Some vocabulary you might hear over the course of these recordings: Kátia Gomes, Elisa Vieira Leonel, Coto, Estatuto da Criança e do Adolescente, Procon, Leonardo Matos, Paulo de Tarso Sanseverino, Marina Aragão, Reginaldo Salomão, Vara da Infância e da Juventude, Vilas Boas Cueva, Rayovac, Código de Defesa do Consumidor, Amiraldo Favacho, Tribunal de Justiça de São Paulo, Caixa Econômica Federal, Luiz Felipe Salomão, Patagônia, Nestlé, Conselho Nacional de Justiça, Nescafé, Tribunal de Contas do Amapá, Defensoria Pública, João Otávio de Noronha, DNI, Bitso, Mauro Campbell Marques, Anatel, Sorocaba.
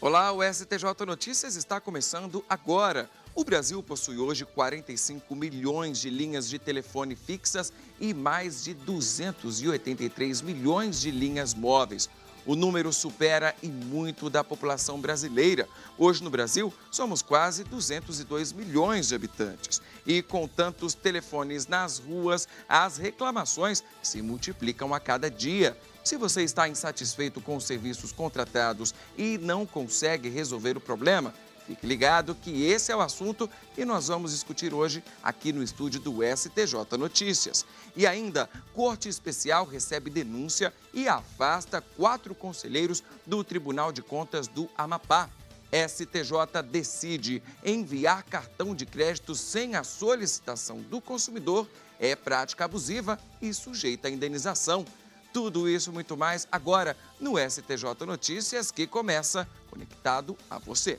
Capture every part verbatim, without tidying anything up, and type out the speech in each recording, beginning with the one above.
Olá, o S T J Notícias está começando agora. O Brasil possui hoje quarenta e cinco milhões de linhas de telefone fixas e mais de duzentos e oitenta e três milhões de linhas móveis. O número supera e muito da população brasileira. Hoje no Brasil, somos quase duzentos e dois milhões de habitantes. E com tantos telefones nas ruas, as reclamações se multiplicam a cada dia. Se você está insatisfeito com os serviços contratados e não consegue resolver o problema, fique ligado que esse é o assunto que nós vamos discutir hoje aqui no estúdio do S T J Notícias. E ainda, Corte Especial recebe denúncia e afasta quatro conselheiros do Tribunal de Contas do Amapá. S T J decide enviar cartão de crédito sem a solicitação do consumidor é prática abusiva e sujeita a indenização. Tudo isso e muito mais agora no S T J Notícias, que começa conectado a você.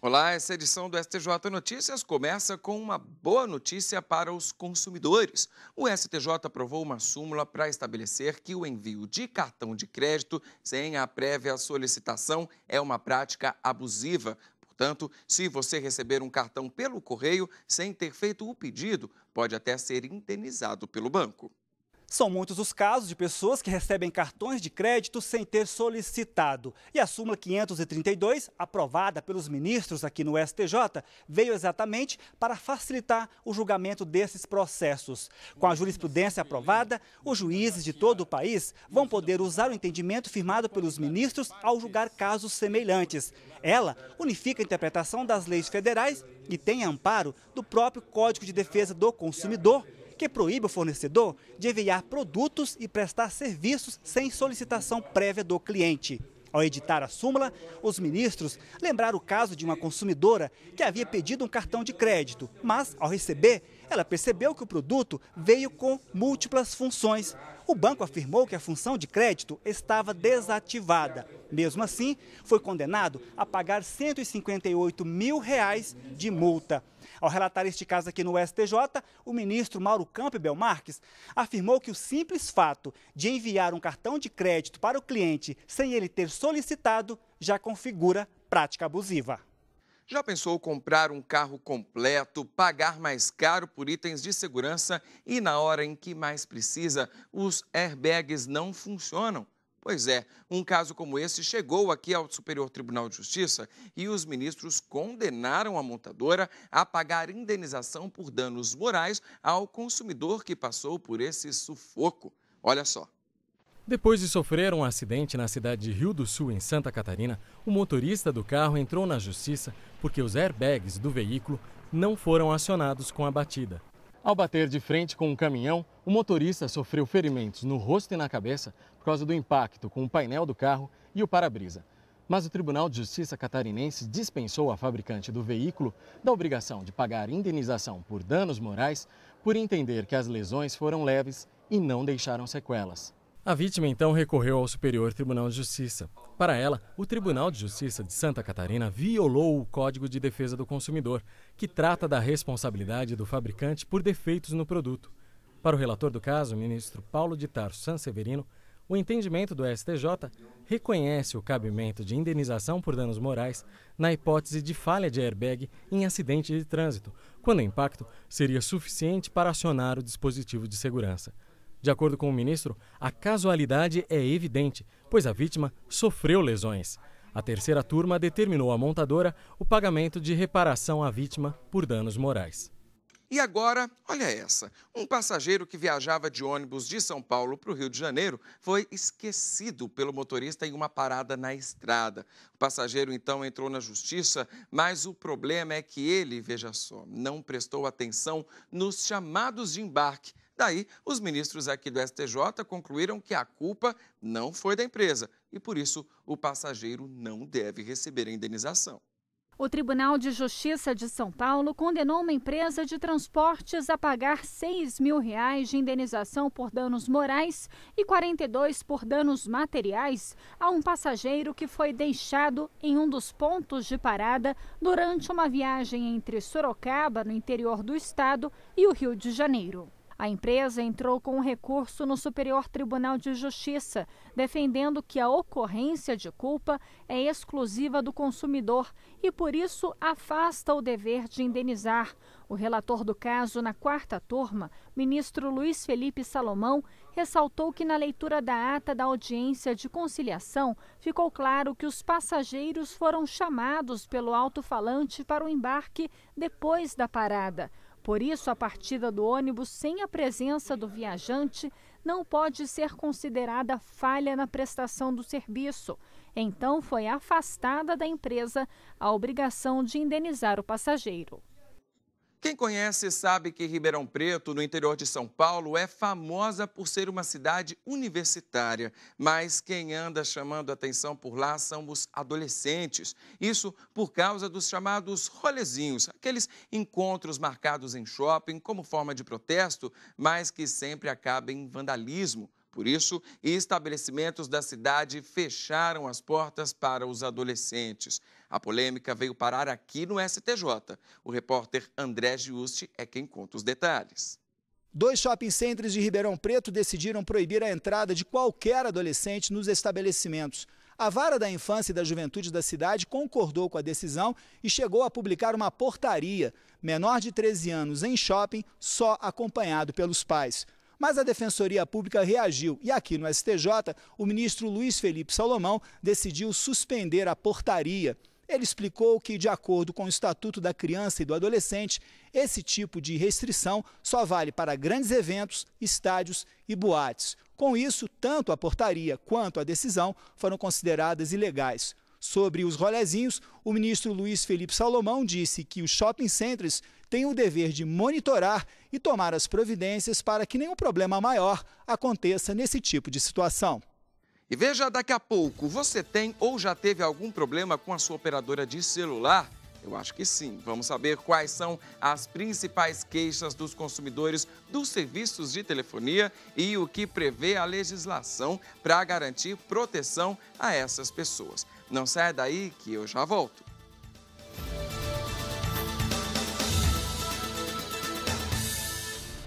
Olá, essa edição do S T J Notícias começa com uma boa notícia para os consumidores. O S T J aprovou uma súmula para estabelecer que o envio de cartão de crédito sem a prévia solicitação é uma prática abusiva. Portanto, se você receber um cartão pelo correio sem ter feito o pedido, pode até ser indenizado pelo banco. São muitos os casos de pessoas que recebem cartões de crédito sem ter solicitado. E a súmula quinhentos e trinta e dois, aprovada pelos ministros aqui no S T J, veio exatamente para facilitar o julgamento desses processos. Com a jurisprudência aprovada, os juízes de todo o país vão poder usar o entendimento firmado pelos ministros ao julgar casos semelhantes. Ela unifica a interpretação das leis federais e tem amparo do próprio Código de Defesa do Consumidor, que proíbe o fornecedor de enviar produtos e prestar serviços sem solicitação prévia do cliente. Ao editar a súmula, os ministros lembraram o caso de uma consumidora que havia pedido um cartão de crédito, mas, ao receber, ela percebeu que o produto veio com múltiplas funções. O banco afirmou que a função de crédito estava desativada. Mesmo assim, foi condenado a pagar cento e cinquenta e oito mil reais de multa. Ao relatar este caso aqui no S T J, o ministro Mauro Campbell Marques afirmou que o simples fato de enviar um cartão de crédito para o cliente sem ele ter solicitado já configura prática abusiva. Já pensou comprar um carro completo, pagar mais caro por itens de segurança e na hora em que mais precisa, os airbags não funcionam? Pois é, um caso como esse chegou aqui ao Superior Tribunal de Justiça e os ministros condenaram a montadora a pagar indenização por danos morais ao consumidor que passou por esse sufoco. Olha só. Depois de sofrer um acidente na cidade de Rio do Sul, em Santa Catarina, o motorista do carro entrou na justiça porque os airbags do veículo não foram acionados com a batida. Ao bater de frente com um caminhão, o motorista sofreu ferimentos no rosto e na cabeça por causa do impacto com o painel do carro e o para-brisa. Mas o Tribunal de Justiça Catarinense dispensou a fabricante do veículo da obrigação de pagar indenização por danos morais por entender que as lesões foram leves e não deixaram sequelas. A vítima então recorreu ao Superior Tribunal de Justiça. Para ela, o Tribunal de Justiça de Santa Catarina violou o Código de Defesa do Consumidor, que trata da responsabilidade do fabricante por defeitos no produto. Para o relator do caso, o ministro Paulo de Tarso Sanseverino, o entendimento do S T J reconhece o cabimento de indenização por danos morais na hipótese de falha de airbag em acidente de trânsito, quando o impacto seria suficiente para acionar o dispositivo de segurança. De acordo com o ministro, a casualidade é evidente, pois a vítima sofreu lesões. A terceira turma determinou à montadora o pagamento de reparação à vítima por danos morais. E agora, olha essa. Um passageiro que viajava de ônibus de São Paulo para o Rio de Janeiro foi esquecido pelo motorista em uma parada na estrada. O passageiro, então, entrou na justiça, mas o problema é que ele, veja só, não prestou atenção nos chamados de embarque. Daí, os ministros aqui do S T J concluíram que a culpa não foi da empresa e, por isso, o passageiro não deve receber a indenização. O Tribunal de Justiça de São Paulo condenou uma empresa de transportes a pagar seis mil reais de indenização por danos morais e quarenta e dois por danos materiais a um passageiro que foi deixado em um dos pontos de parada durante uma viagem entre Sorocaba, no interior do estado, e o Rio de Janeiro. A empresa entrou com um recurso no Superior Tribunal de Justiça, defendendo que a ocorrência de culpa é exclusiva do consumidor e, por isso, afasta o dever de indenizar. O relator do caso na quarta turma, ministro Luiz Felipe Salomão, ressaltou que na leitura da ata da audiência de conciliação ficou claro que os passageiros foram chamados pelo alto-falante para o embarque depois da parada. Por isso, a partida do ônibus sem a presença do viajante não pode ser considerada falha na prestação do serviço. Então, foi afastada da empresa a obrigação de indenizar o passageiro. Quem conhece sabe que Ribeirão Preto, no interior de São Paulo, é famosa por ser uma cidade universitária. Mas quem anda chamando atenção por lá são os adolescentes. Isso por causa dos chamados rolezinhos, aqueles encontros marcados em shopping como forma de protesto, mas que sempre acabam em vandalismo. Por isso, estabelecimentos da cidade fecharam as portas para os adolescentes. A polêmica veio parar aqui no S T J. O repórter André Giusti é quem conta os detalhes. Dois shopping centers de Ribeirão Preto decidiram proibir a entrada de qualquer adolescente nos estabelecimentos. A Vara da Infância e da Juventude da cidade concordou com a decisão e chegou a publicar uma portaria. Menor de treze anos em shopping, só acompanhado pelos pais. Mas a Defensoria Pública reagiu e aqui no S T J, o ministro Luiz Felipe Salomão decidiu suspender a portaria. Ele explicou que, de acordo com o Estatuto da Criança e do Adolescente, esse tipo de restrição só vale para grandes eventos, estádios e boates. Com isso, tanto a portaria quanto a decisão foram consideradas ilegais. Sobre os rolezinhos, o ministro Luiz Felipe Salomão disse que os shopping centers têm o dever de monitorar e tomar as providências para que nenhum problema maior aconteça nesse tipo de situação. E veja daqui a pouco, você tem ou já teve algum problema com a sua operadora de celular? Eu acho que sim. Vamos saber quais são as principais queixas dos consumidores dos serviços de telefonia e o que prevê a legislação para garantir proteção a essas pessoas. Não saia daí que eu já volto.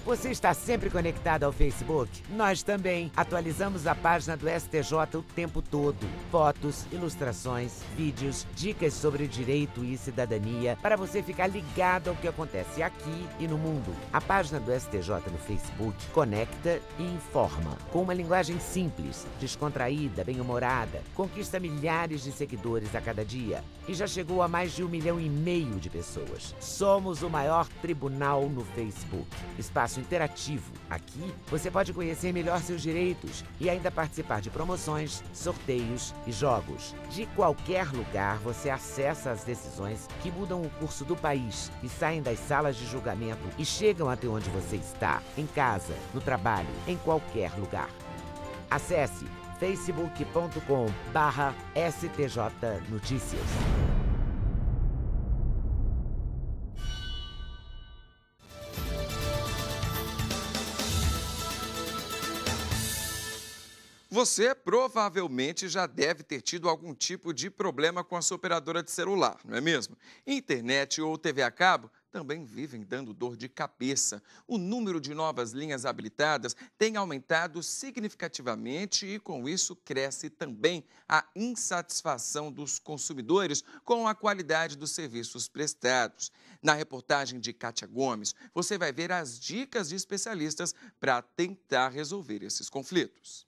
Você está sempre conectado ao Facebook? Nós também. Atualizamos a página do S T J o tempo todo. Fotos, ilustrações, vídeos, dicas sobre direito e cidadania, para você ficar ligado ao que acontece aqui e no mundo. A página do S T J no Facebook conecta e informa. Com uma linguagem simples, descontraída, bem-humorada, conquista milhares de seguidores a cada dia. E já chegou a mais de um milhão e meio de pessoas. Somos o maior tribunal no Facebook. Espaço interativo. Aqui, você pode conhecer melhor seus direitos e ainda participar de promoções, sorteios e jogos. De qualquer lugar, você acessa as decisões que mudam o curso do país e saem das salas de julgamento e chegam até onde você está, em casa, no trabalho, em qualquer lugar. Acesse facebook ponto com barra S T J Notícias. Você provavelmente já deve ter tido algum tipo de problema com a sua operadora de celular, não é mesmo? Internet ou T V a cabo também vivem dando dor de cabeça. O número de novas linhas habilitadas tem aumentado significativamente e, com isso, cresce também a insatisfação dos consumidores com a qualidade dos serviços prestados. Na reportagem de Kátia Gomes, você vai ver as dicas de especialistas para tentar resolver esses conflitos.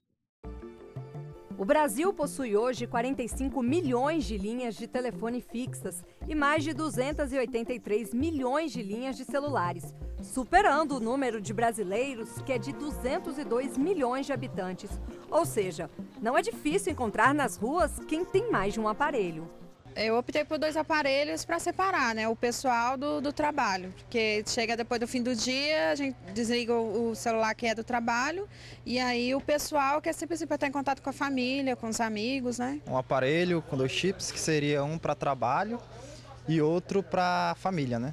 O Brasil possui hoje quarenta e cinco milhões de linhas de telefone fixas e mais de duzentos e oitenta e três milhões de linhas de celulares, superando o número de brasileiros, que é de duzentos e dois milhões de habitantes. Ou seja, não é difícil encontrar nas ruas quem tem mais de um aparelho. Eu optei por dois aparelhos para separar, né, o pessoal do, do trabalho, porque chega depois do fim do dia, a gente desliga o, o celular que é do trabalho e aí o pessoal que é sempre para estar em contato com a família, com os amigos, né. Um aparelho com dois chips, que seria um para trabalho e outro para a família, né?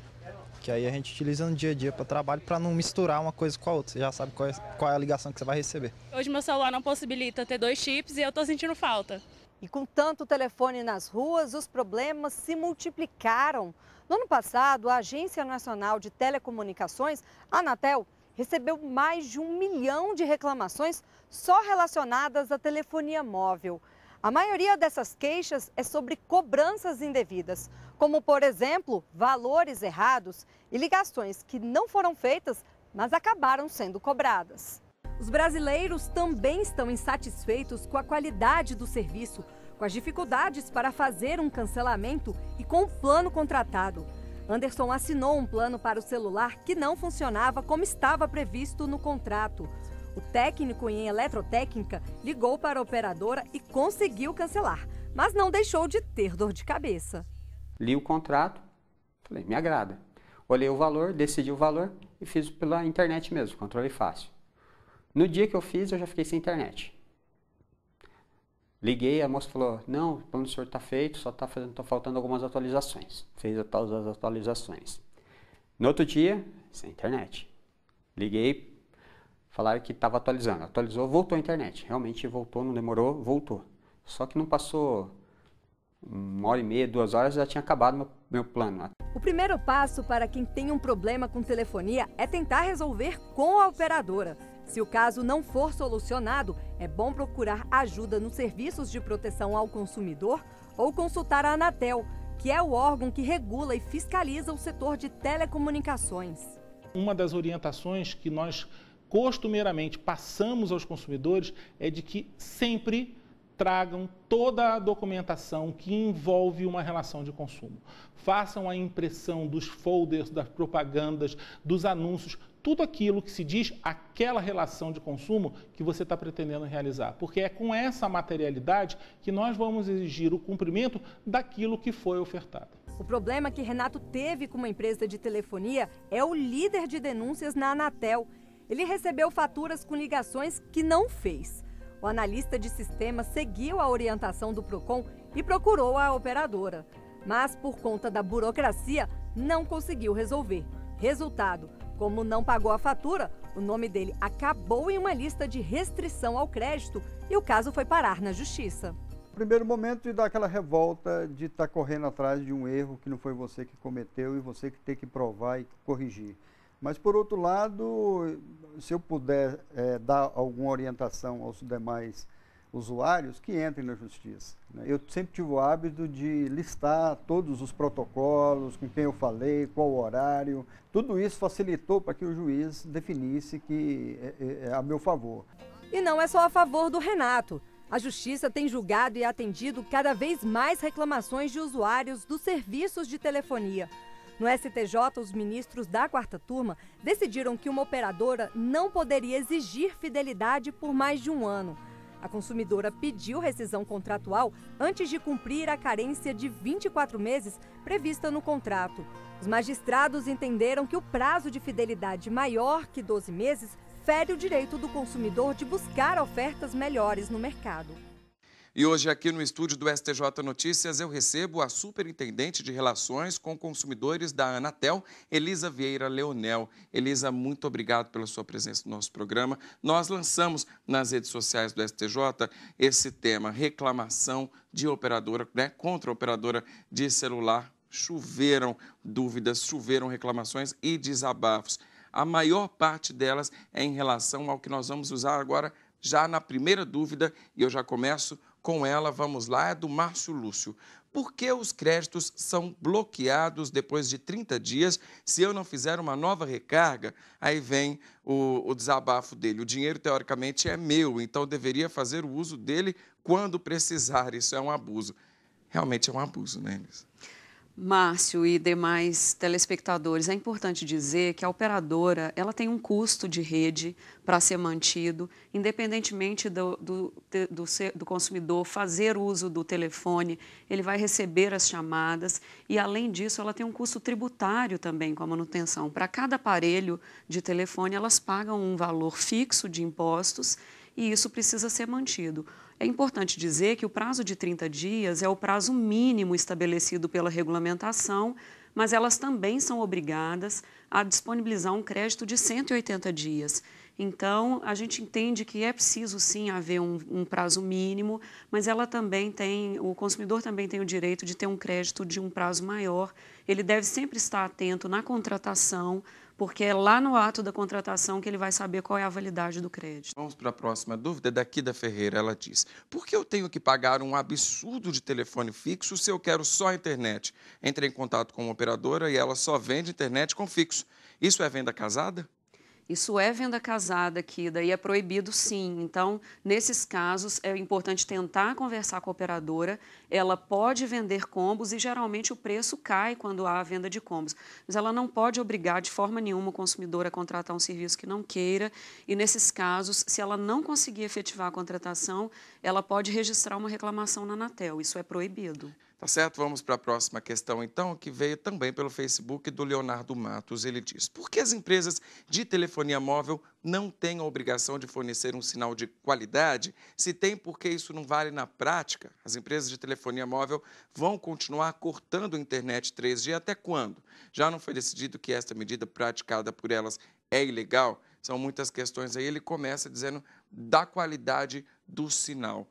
Que aí a gente utiliza no dia a dia para trabalho, para não misturar uma coisa com a outra. Você já sabe qual é, qual é a ligação que você vai receber. Hoje meu celular não possibilita ter dois chips e eu estou sentindo falta. E com tanto telefone nas ruas, os problemas se multiplicaram. No ano passado, a Agência Nacional de Telecomunicações, a Anatel, recebeu mais de um milhão de reclamações só relacionadas à telefonia móvel. A maioria dessas queixas é sobre cobranças indevidas, como, por exemplo, valores errados e ligações que não foram feitas, mas acabaram sendo cobradas. Os brasileiros também estão insatisfeitos com a qualidade do serviço, com as dificuldades para fazer um cancelamento e com o plano contratado. Anderson assinou um plano para o celular que não funcionava como estava previsto no contrato. O técnico em eletrotécnica ligou para a operadora e conseguiu cancelar, mas não deixou de ter dor de cabeça. Li o contrato, falei, me agrada. Olhei o valor, decidi o valor e fiz pela internet mesmo, controle fácil. No dia que eu fiz, eu já fiquei sem internet. Liguei, a moça falou, não, o plano do senhor está feito, só está tá faltando algumas atualizações. Fez as atualizações. No outro dia, sem internet. Liguei. Falaram que estava atualizando. Atualizou, voltou a internet. Realmente voltou, não demorou, voltou. Só que não passou uma hora e meia, duas horas, já tinha acabado meu, meu plano. O primeiro passo para quem tem um problema com telefonia é tentar resolver com a operadora. Se o caso não for solucionado, é bom procurar ajuda nos serviços de proteção ao consumidor ou consultar a Anatel, que é o órgão que regula e fiscaliza o setor de telecomunicações. Uma das orientações que nós costumeiramente passamos aos consumidores é de que sempre tragam toda a documentação que envolve uma relação de consumo. Façam a impressão dos folders, das propagandas, dos anúncios, tudo aquilo que se diz aquela relação de consumo que você está pretendendo realizar. Porque é com essa materialidade que nós vamos exigir o cumprimento daquilo que foi ofertado. O problema que Renato teve com uma empresa de telefonia é o líder de denúncias na Anatel. Ele recebeu faturas com ligações que não fez. O analista de sistema seguiu a orientação do Procon e procurou a operadora. Mas, por conta da burocracia, não conseguiu resolver. Resultado, como não pagou a fatura, o nome dele acabou em uma lista de restrição ao crédito e o caso foi parar na justiça. Primeiro momento, e dá aquela revolta de estar correndo atrás de um erro que não foi você que cometeu e você que tem que provar e corrigir. Mas, por outro lado, se eu puder é, dar alguma orientação aos demais usuários, que entrem na justiça. Eu sempre tive o hábito de listar todos os protocolos, com quem eu falei, qual o horário. Tudo isso facilitou para que o juiz definisse que é, é a meu favor. E não é só a favor do Renato. A Justiça tem julgado e atendido cada vez mais reclamações de usuários dos serviços de telefonia. No S T J, os ministros da quarta turma decidiram que uma operadora não poderia exigir fidelidade por mais de um ano. A consumidora pediu rescisão contratual antes de cumprir a carência de vinte e quatro meses prevista no contrato. Os magistrados entenderam que o prazo de fidelidade maior que doze meses fere o direito do consumidor de buscar ofertas melhores no mercado. E hoje aqui no estúdio do S T J Notícias eu recebo a Superintendente de Relações com Consumidores da Anatel, Elisa Vieira Leonel. Elisa, muito obrigado pela sua presença no nosso programa. Nós lançamos nas redes sociais do S T J esse tema, reclamação de operadora, né, contra a operadora de celular. Choveram dúvidas, choveram reclamações e desabafos. A maior parte delas é em relação ao que nós vamos usar agora já na primeira dúvida, e eu já começo com ela, vamos lá, é do Márcio Lúcio. Por que os créditos são bloqueados depois de trinta dias se eu não fizer uma nova recarga? Aí vem o, o desabafo dele. O dinheiro, teoricamente, é meu, então eu deveria fazer o uso dele quando precisar. Isso é um abuso. Realmente é um abuso, né, Elisa? Márcio e demais telespectadores, é importante dizer que a operadora ela tem um custo de rede para ser mantido, independentemente do, do, do, do consumidor fazer uso do telefone, ele vai receber as chamadas e, além disso, ela tem um custo tributário também com a manutenção. Para cada aparelho de telefone, elas pagam um valor fixo de impostos e isso precisa ser mantido. É importante dizer que o prazo de trinta dias é o prazo mínimo estabelecido pela regulamentação, mas elas também são obrigadas a disponibilizar um crédito de cento e oitenta dias. Então, a gente entende que é preciso, sim, haver um, um prazo mínimo, mas ela também tem, o consumidor também tem o direito de ter um crédito de um prazo maior. Ele deve sempre estar atento na contratação, porque é lá no ato da contratação que ele vai saber qual é a validade do crédito. Vamos para a próxima dúvida, daqui da Ferreira, ela diz: por que eu tenho que pagar um absurdo de telefone fixo se eu quero só a internet? Entrei em contato com uma operadora e ela só vende internet com fixo. Isso é venda casada? Isso é venda casada, Kida, e é proibido sim. Então, nesses casos, é importante tentar conversar com a operadora. Ela pode vender combos e, geralmente, o preço cai quando há a venda de combos. Mas ela não pode obrigar, de forma nenhuma, o consumidor a contratar um serviço que não queira. E, nesses casos, se ela não conseguir efetivar a contratação, ela pode registrar uma reclamação na Anatel. Isso é proibido. Tá certo? Vamos para a próxima questão, então, que veio também pelo Facebook do Leonardo Matos. Ele diz: por que as empresas de telefonia móvel não têm a obrigação de fornecer um sinal de qualidade? Se tem, por que isso não vale na prática? As empresas de telefonia móvel vão continuar cortando a internet três G até quando? Já não foi decidido que esta medida praticada por elas é ilegal? São muitas questões aí. Ele começa dizendo da qualidade do sinal.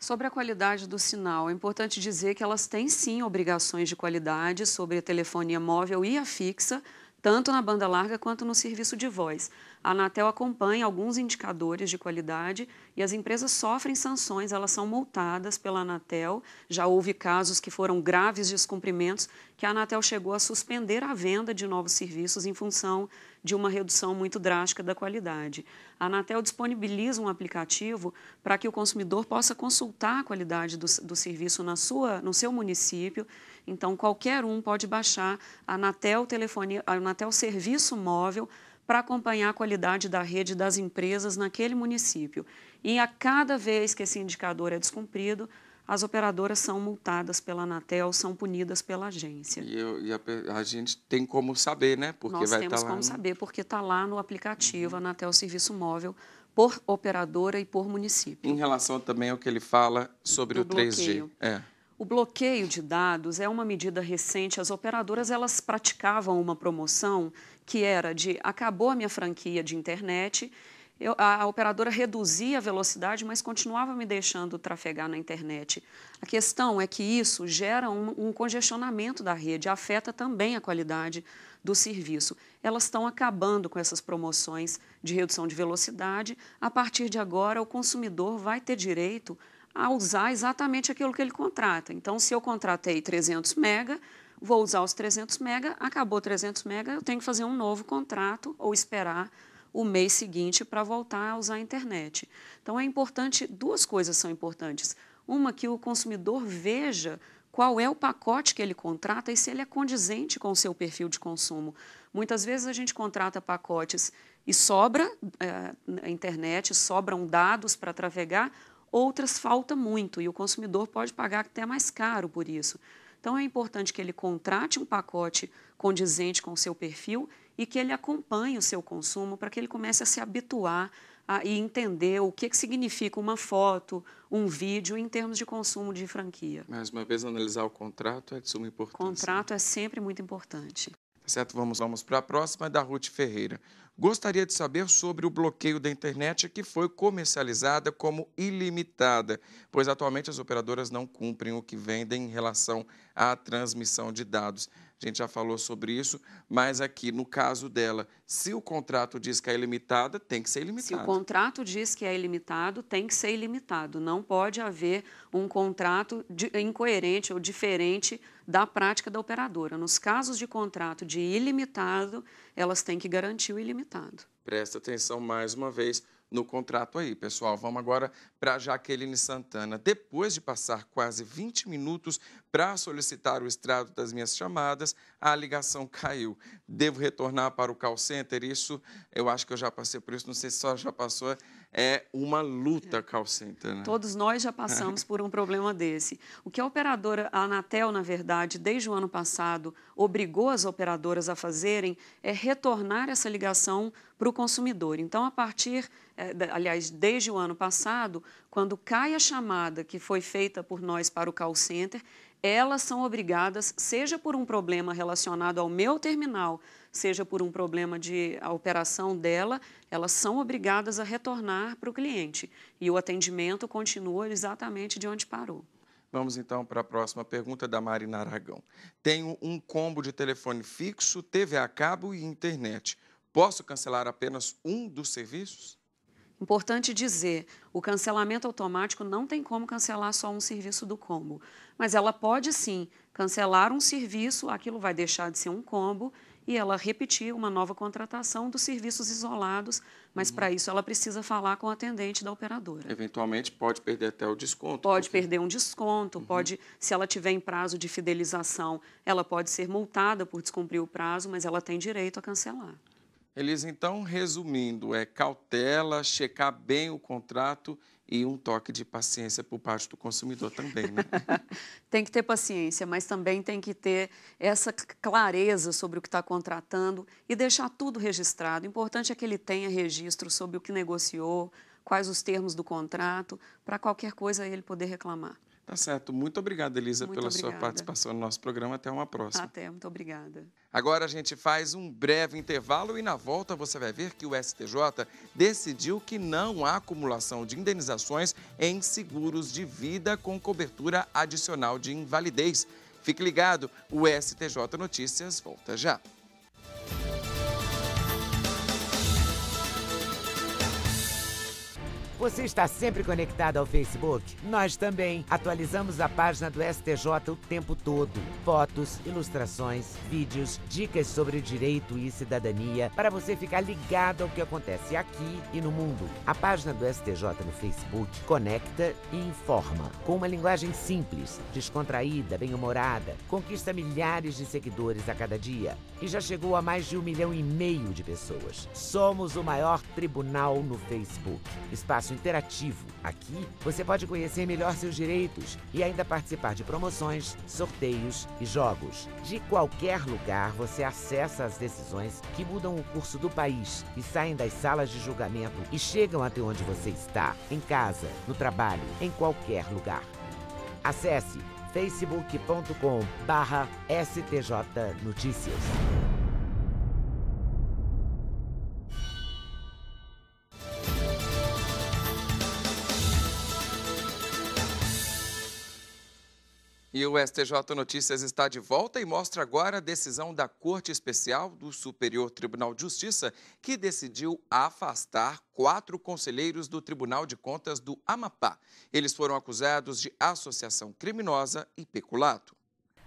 Sobre a qualidade do sinal, é importante dizer que elas têm, sim, obrigações de qualidade sobre a telefonia móvel e a fixa, tanto na banda larga quanto no serviço de voz. A Anatel acompanha alguns indicadores de qualidade e as empresas sofrem sanções, elas são multadas pela Anatel. Já houve casos que foram graves descumprimentos, que a Anatel chegou a suspender a venda de novos serviços em função de uma redução muito drástica da qualidade. A Anatel disponibiliza um aplicativo para que o consumidor possa consultar a qualidade do, do serviço na sua, no seu município. Então, qualquer um pode baixar a Anatel, telefonia, a Anatel Serviço Móvel para acompanhar a qualidade da rede das empresas naquele município. E a cada vez que esse indicador é descumprido, as operadoras são multadas pela Anatel, são punidas pela agência. E, eu, e a, a gente tem como saber, né? Porque Nós vai temos tá lá como no... saber, porque está lá no aplicativo, uhum. Anatel Serviço Móvel, por operadora e por município. Em relação também ao que ele fala sobre o, o três G. É. O bloqueio de dados é uma medida recente. As operadoras, elas praticavam uma promoção que era de acabou a minha franquia de internet. Eu, a, a operadora reduzia a velocidade, mas continuava me deixando trafegar na internet. A questão é que isso gera um, um congestionamento da rede, afeta também a qualidade do serviço. Elas estão acabando com essas promoções de redução de velocidade. A partir de agora, o consumidor vai ter direito a usar exatamente aquilo que ele contrata. Então, se eu contratei trezentos mega, vou usar os trezentos mega, acabou trezentos mega, eu tenho que fazer um novo contrato ou esperar o mês seguinte para voltar a usar a internet. Então, é importante, duas coisas são importantes. Uma, que o consumidor veja qual é o pacote que ele contrata e se ele é condizente com o seu perfil de consumo. Muitas vezes a gente contrata pacotes e sobra é, internet, sobram dados para trafegar, outras falta muito e o consumidor pode pagar até mais caro por isso. Então, é importante que ele contrate um pacote condizente com o seu perfil e que ele acompanhe o seu consumo para que ele comece a se habituar a, e entender o que, que significa uma foto, um vídeo em termos de consumo de franquia. Mais uma vez, analisar o contrato é de suma importância. O contrato, né? É sempre muito importante. Certo, vamos, vamos para a próxima, da Ruth Ferreira. Gostaria de saber sobre o bloqueio da internet que foi comercializada como ilimitada, pois atualmente as operadoras não cumprem o que vendem em relação à transmissão de dados. A gente já falou sobre isso, mas aqui no caso dela, se o contrato diz que é ilimitada, tem que ser ilimitado. Se o contrato diz que é ilimitado, tem que ser ilimitado. Não pode haver um contrato incoerente ou diferente da prática da operadora. Nos casos de contrato de ilimitado, elas têm que garantir o ilimitado. Presta atenção mais uma vez no contrato aí, pessoal. Vamos agora para Jaqueline Santana. Depois de passar quase vinte minutos para solicitar o extrato das minhas chamadas, a ligação caiu. Devo retornar para o call center? Isso, eu acho que eu já passei por isso, não sei se só já passou, é uma luta, call center, né? Todos nós já passamos por um problema desse. O que a operadora a Anatel, na verdade, desde o ano passado, obrigou as operadoras a fazerem é retornar essa ligação para o consumidor. Então, a partir, aliás, desde o ano passado, quando cai a chamada que foi feita por nós para o call center, elas são obrigadas, seja por um problema relacionado ao meu terminal, seja por um problema de a operação dela, elas são obrigadas a retornar para o cliente. E o atendimento continua exatamente de onde parou. Vamos, então, para a próxima pergunta da Marina Aragão. Tenho um combo de telefone fixo, T V a cabo e internet. Posso cancelar apenas um dos serviços? Importante dizer, o cancelamento automático não tem como cancelar só um serviço do combo, mas ela pode sim cancelar um serviço, aquilo vai deixar de ser um combo e ela repetir uma nova contratação dos serviços isolados, mas uhum. para isso ela precisa falar com o atendente da operadora. Eventualmente pode perder até o desconto. Pode porque... perder um desconto, uhum. pode, se ela tiver em prazo de fidelização, ela pode ser multada por descumprir o prazo, mas ela tem direito a cancelar. Elisa, então, resumindo, é cautela, checar bem o contrato e um toque de paciência por parte do consumidor também, né? Tem que ter paciência, mas também tem que ter essa clareza sobre o que está contratando e deixar tudo registrado. O importante é que ele tenha registro sobre o que negociou, quais os termos do contrato, para qualquer coisa ele poder reclamar. Tá certo. Muito obrigado, Elisa, muito pela obrigada. Sua participação no nosso programa. Até uma próxima. Até, muito obrigada. Agora a gente faz um breve intervalo e na volta você vai ver que o S T J decidiu que não há acumulação de indenizações em seguros de vida com cobertura adicional de invalidez. Fique ligado, o S T J Notícias volta já. Você está sempre conectado ao Facebook? Nós também atualizamos a página do S T J o tempo todo. Fotos, ilustrações, vídeos, dicas sobre direito e cidadania para você ficar ligado ao que acontece aqui e no mundo. A página do S T J no Facebook conecta e informa. Com uma linguagem simples, descontraída, bem-humorada, conquista milhares de seguidores a cada dia. E já chegou a mais de um milhão e meio de pessoas. Somos o maior tribunal no Facebook. Espaço interativo. Aqui, você pode conhecer melhor seus direitos e ainda participar de promoções, sorteios e jogos. De qualquer lugar, você acessa as decisões que mudam o curso do país e saem das salas de julgamento e chegam até onde você está, em casa, no trabalho, em qualquer lugar. Acesse facebook ponto com barra S T J Notícias. E o S T J Notícias está de volta e mostra agora a decisão da Corte Especial do Superior Tribunal de Justiça, que decidiu afastar quatro conselheiros do Tribunal de Contas do Amapá. Eles foram acusados de associação criminosa e peculato.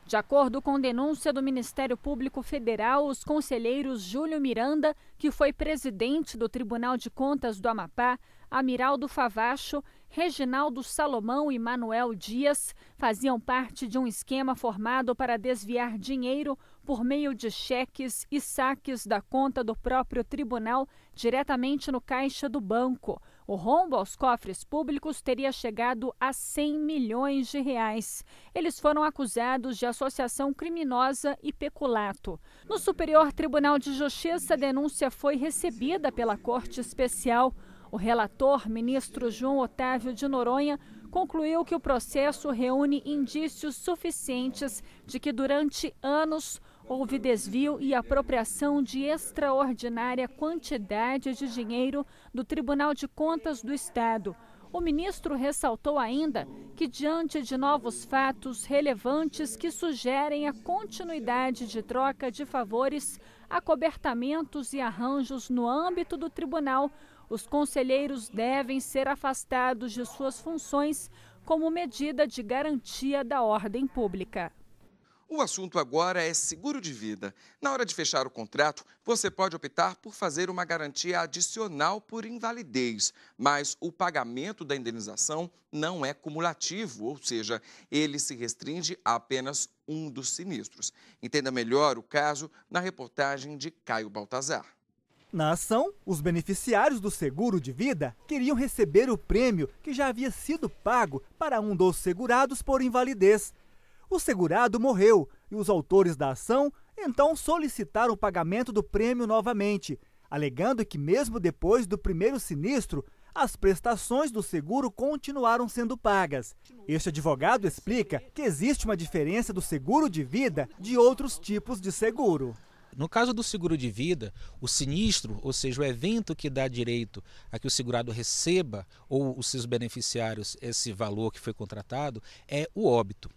De acordo com denúncia do Ministério Público Federal, os conselheiros Júlio Miranda, que foi presidente do Tribunal de Contas do Amapá, Amiraldo Favacho, Reginaldo Salomão e Manuel Dias faziam parte de um esquema formado para desviar dinheiro por meio de cheques e saques da conta do próprio tribunal diretamente no caixa do banco. O rombo aos cofres públicos teria chegado a cem milhões de reais. Eles foram acusados de associação criminosa e peculato. No Superior Tribunal de Justiça, a denúncia foi recebida pela Corte Especial. O relator, ministro João Otávio de Noronha, concluiu que o processo reúne indícios suficientes de que durante anos houve desvio e apropriação de extraordinária quantidade de dinheiro do Tribunal de Contas do Estado. O ministro ressaltou ainda que, diante de novos fatos relevantes que sugerem a continuidade de troca de favores, acobertamentos e arranjos no âmbito do tribunal, os conselheiros devem ser afastados de suas funções como medida de garantia da ordem pública. O assunto agora é seguro de vida. Na hora de fechar o contrato, você pode optar por fazer uma garantia adicional por invalidez, mas o pagamento da indenização não é cumulativo, ou seja, ele se restringe a apenas um dos sinistros. Entenda melhor o caso na reportagem de Caio Baltazar. Na ação, os beneficiários do seguro de vida queriam receber o prêmio que já havia sido pago para um dos segurados por invalidez. O segurado morreu e os autores da ação então solicitaram o pagamento do prêmio novamente, alegando que mesmo depois do primeiro sinistro, as prestações do seguro continuaram sendo pagas. Este advogado explica que existe uma diferença do seguro de vida de outros tipos de seguro. No caso do seguro de vida, o sinistro, ou seja, o evento que dá direito a que o segurado receba ou os seus beneficiários esse valor que foi contratado, é o óbito.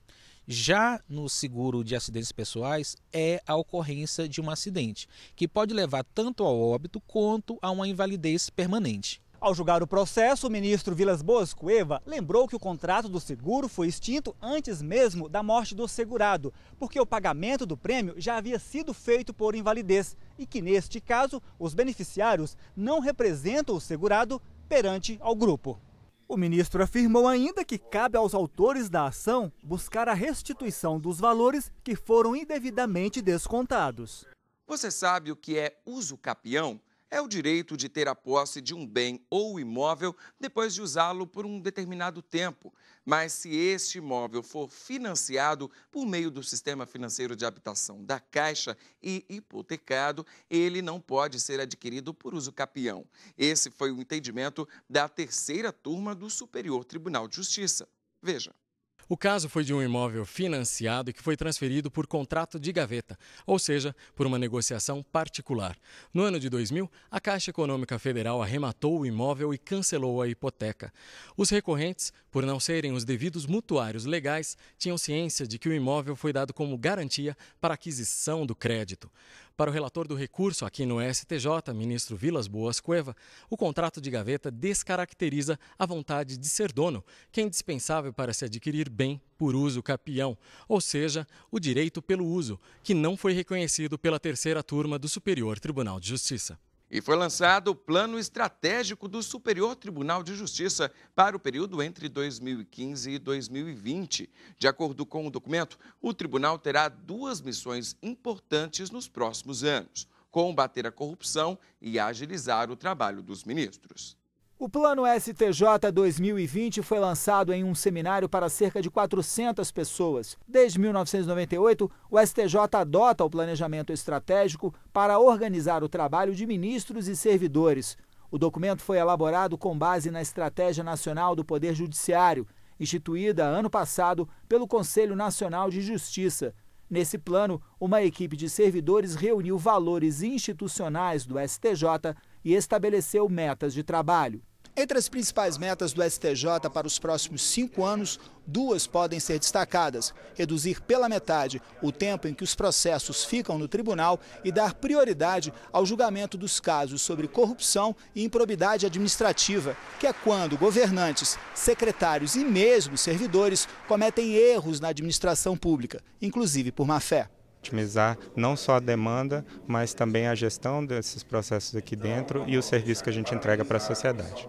Já no seguro de acidentes pessoais, é a ocorrência de um acidente, que pode levar tanto ao óbito quanto a uma invalidez permanente. Ao julgar o processo, o ministro Vilas Boas Cueva lembrou que o contrato do seguro foi extinto antes mesmo da morte do segurado, porque o pagamento do prêmio já havia sido feito por invalidez e que, neste caso, os beneficiários não representam o segurado perante ao grupo. O ministro afirmou ainda que cabe aos autores da ação buscar a restituição dos valores que foram indevidamente descontados. Você sabe o que é usucapião? É o direito de ter a posse de um bem ou imóvel depois de usá-lo por um determinado tempo. Mas se este imóvel for financiado por meio do Sistema Financeiro de Habitação da Caixa e hipotecado, ele não pode ser adquirido por usucapião. Esse foi o entendimento da terceira turma do Superior Tribunal de Justiça. Veja. O caso foi de um imóvel financiado que foi transferido por contrato de gaveta, ou seja, por uma negociação particular. No ano de dois mil, a Caixa Econômica Federal arrematou o imóvel e cancelou a hipoteca. Os recorrentes, por não serem os devidos mutuários legais, tinham ciência de que o imóvel foi dado como garantia para aquisição do crédito. Para o relator do recurso aqui no S T J, ministro Vilas Boas Cueva, o contrato de gaveta descaracteriza a vontade de ser dono, que é indispensável para se adquirir bem por usucapião, ou seja, o direito pelo uso, que não foi reconhecido pela terceira turma do Superior Tribunal de Justiça. E foi lançado o Plano Estratégico do Superior Tribunal de Justiça para o período entre dois mil e quinze e dois mil e vinte. De acordo com o documento, o tribunal terá duas missões importantes nos próximos anos: combater a corrupção e agilizar o trabalho dos ministros. O Plano S T J dois mil e vinte foi lançado em um seminário para cerca de quatrocentas pessoas. Desde mil novecentos e noventa e oito, o S T J adota o planejamento estratégico para organizar o trabalho de ministros e servidores. O documento foi elaborado com base na Estratégia Nacional do Poder Judiciário, instituída ano passado pelo Conselho Nacional de Justiça. Nesse plano, uma equipe de servidores reuniu valores institucionais do S T J e estabeleceu metas de trabalho. Entre as principais metas do S T J para os próximos cinco anos, duas podem ser destacadas: reduzir pela metade o tempo em que os processos ficam no tribunal e dar prioridade ao julgamento dos casos sobre corrupção e improbidade administrativa, que é quando governantes, secretários e mesmo servidores cometem erros na administração pública, inclusive por má-fé. Otimizar não só a demanda, mas também a gestão desses processos aqui dentro e o serviço que a gente entrega para a sociedade.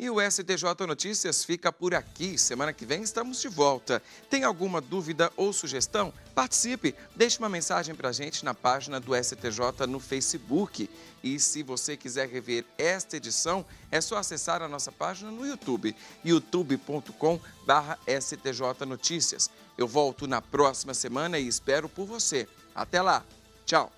E o S T J Notícias fica por aqui. Semana que vem estamos de volta. Tem alguma dúvida ou sugestão? Participe! Deixe uma mensagem para a gente na página do S T J no Facebook. E se você quiser rever esta edição, é só acessar a nossa página no YouTube, youtube ponto com barra S T J Notícias. Eu volto na próxima semana e espero por você. Até lá! Tchau!